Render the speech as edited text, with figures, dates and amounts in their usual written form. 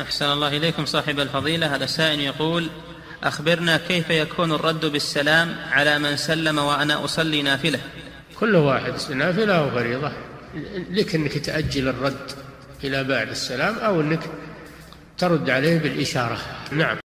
أحسن الله إليكم صاحب الفضيلة. هذا السائل يقول: أخبرنا كيف يكون الرد بالسلام على من سلم وأنا أصلي نافلة؟ كل واحد نافلة أو فريضة لك أنك تأجل الرد إلى بعد السلام أو أنك ترد عليه بالإشارة. نعم.